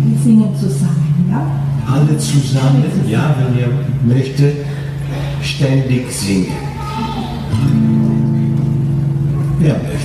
Wir singen zusammen, ja? Alle zusammen, ja, wenn ihr möchtet, ständig singen. Wer möchte?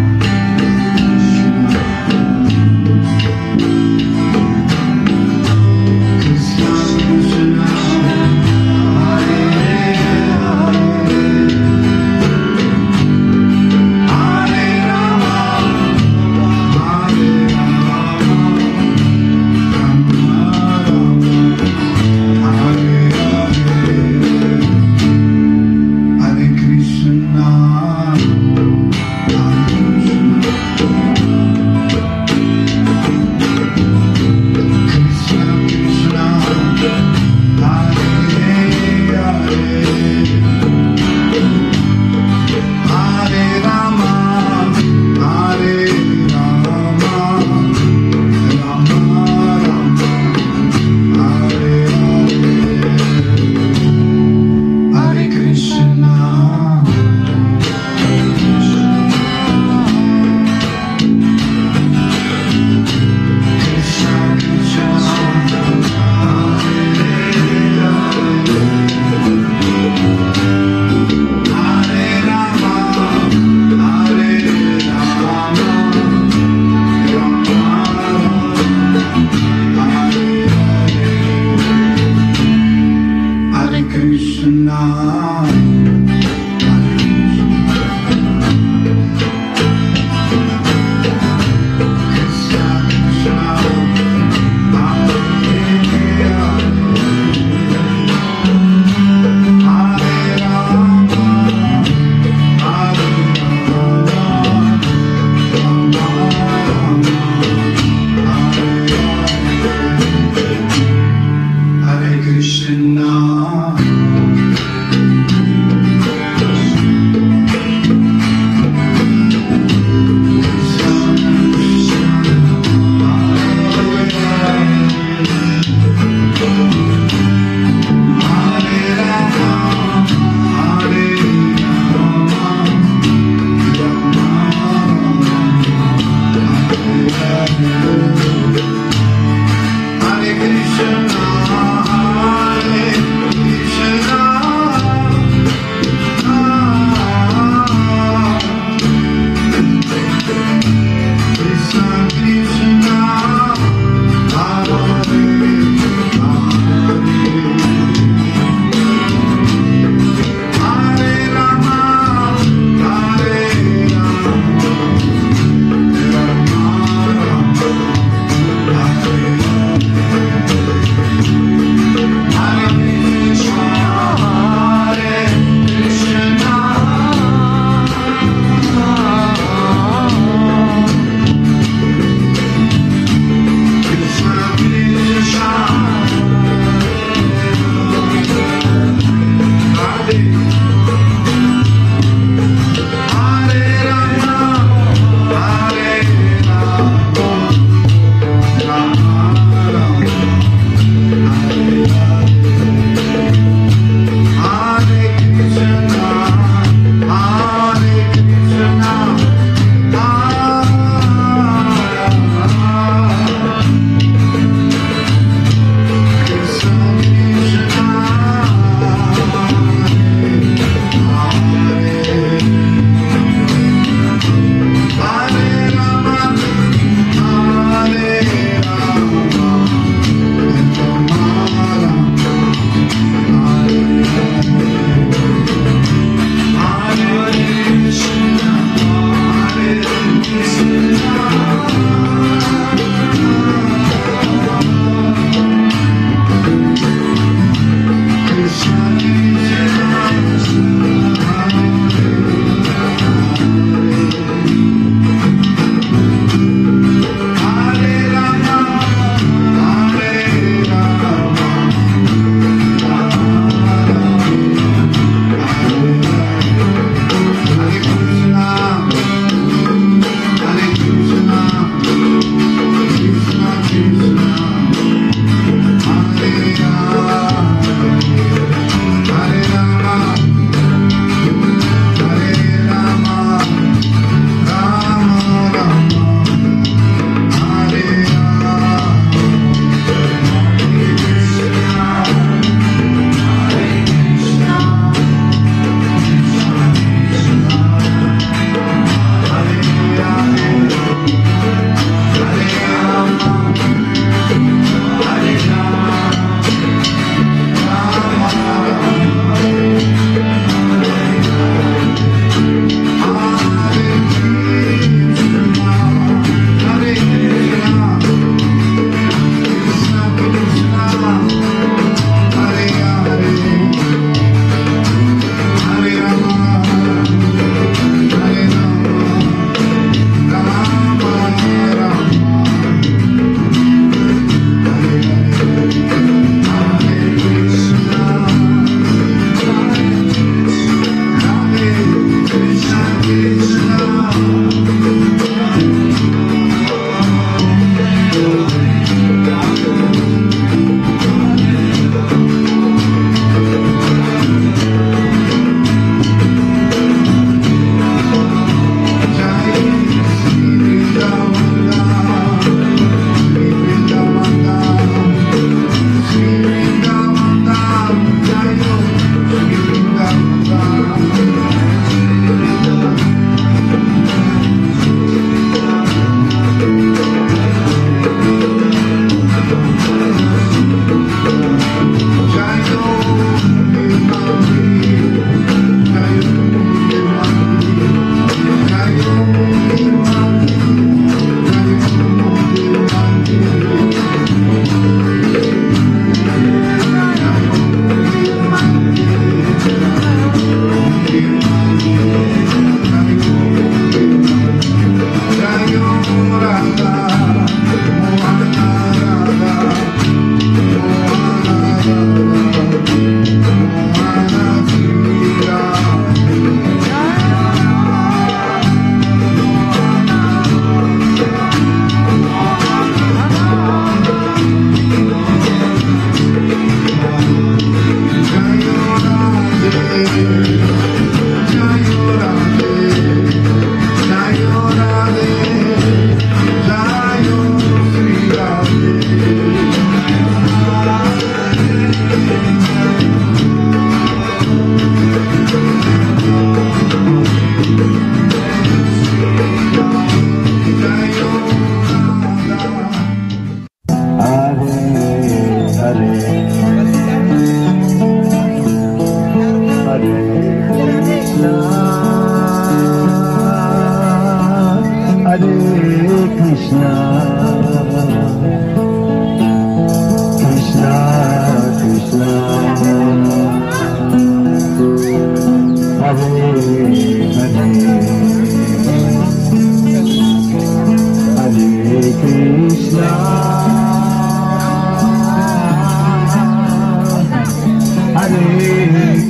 Hare Krishna,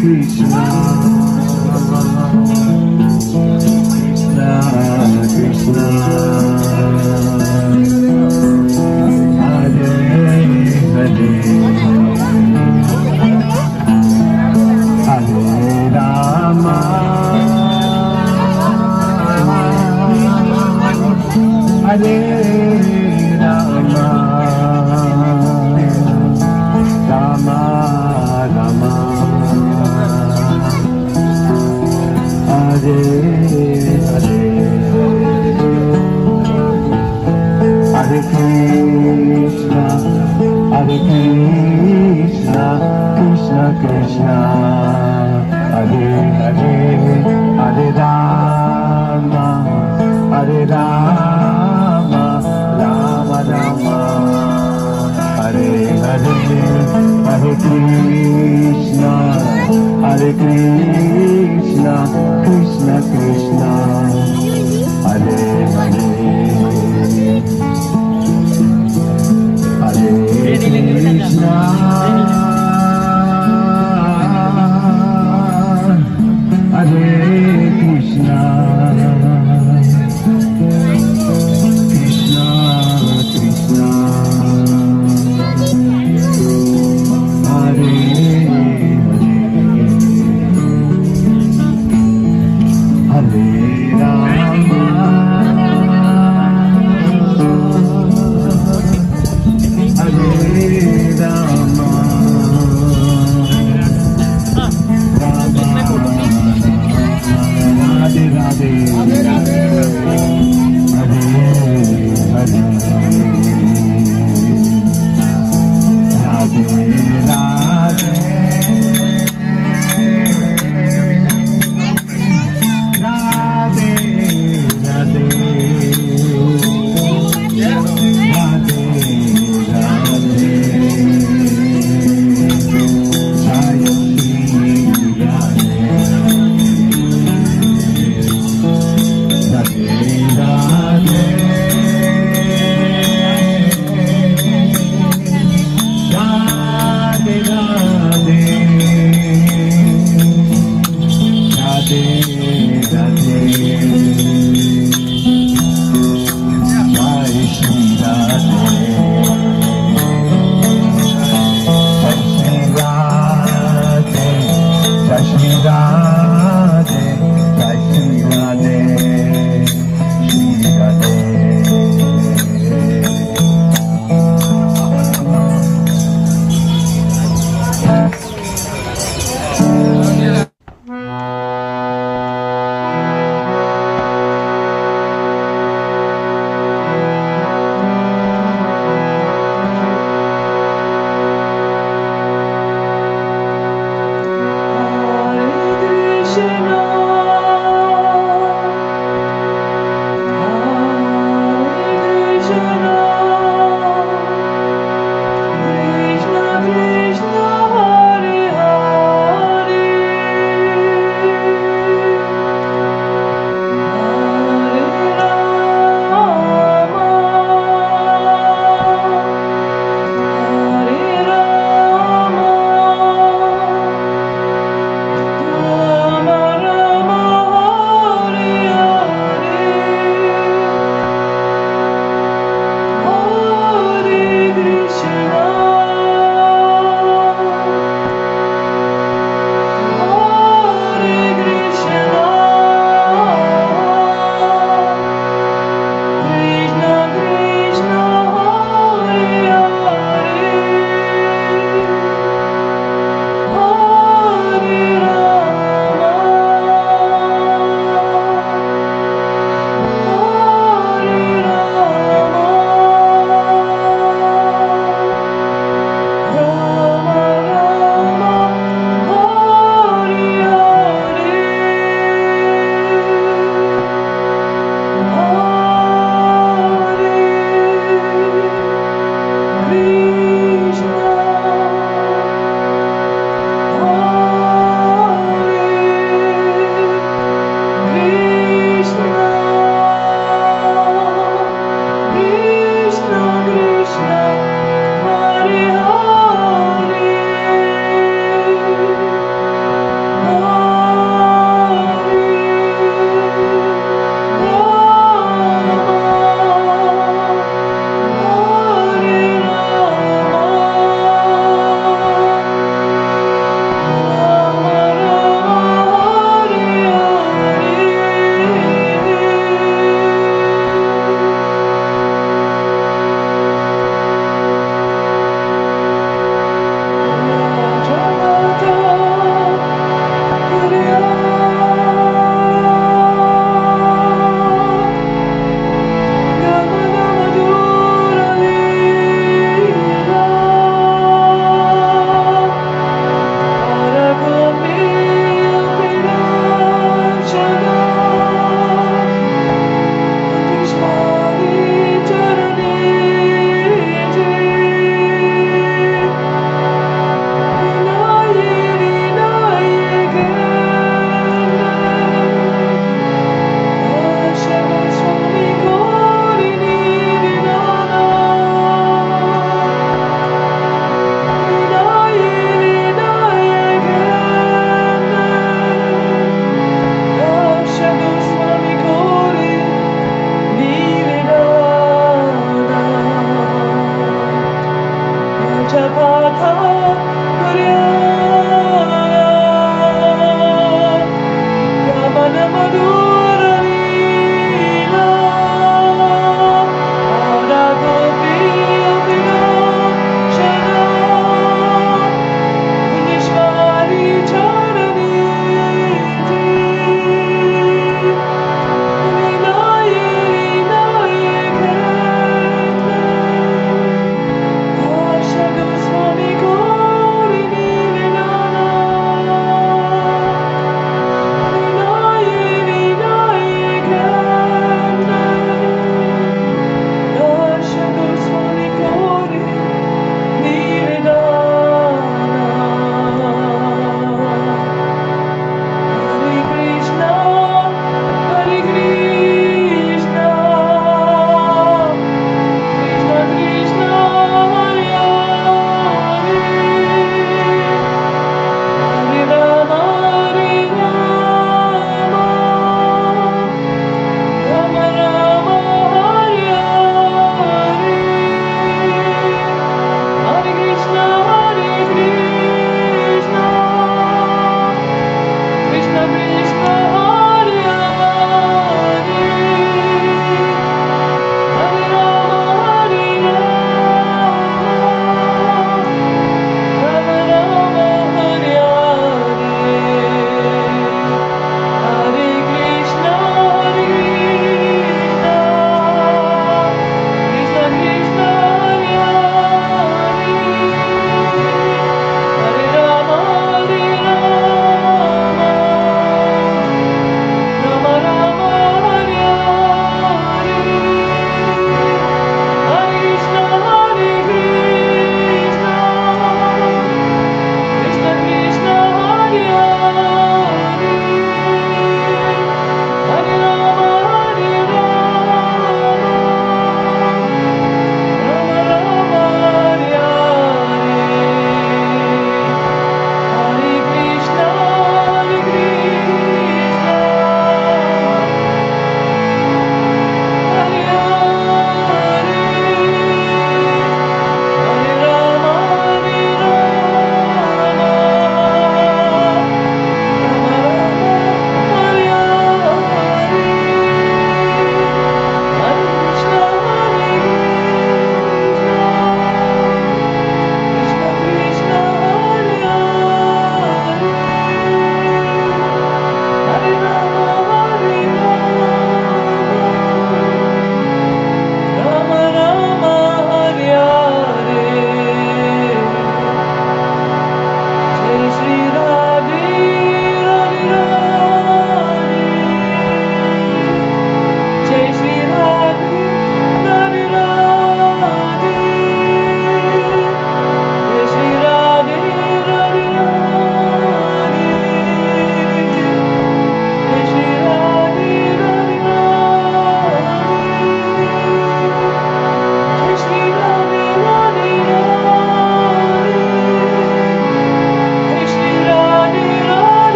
Krishna Krishna. Hare Rama Hare Hare.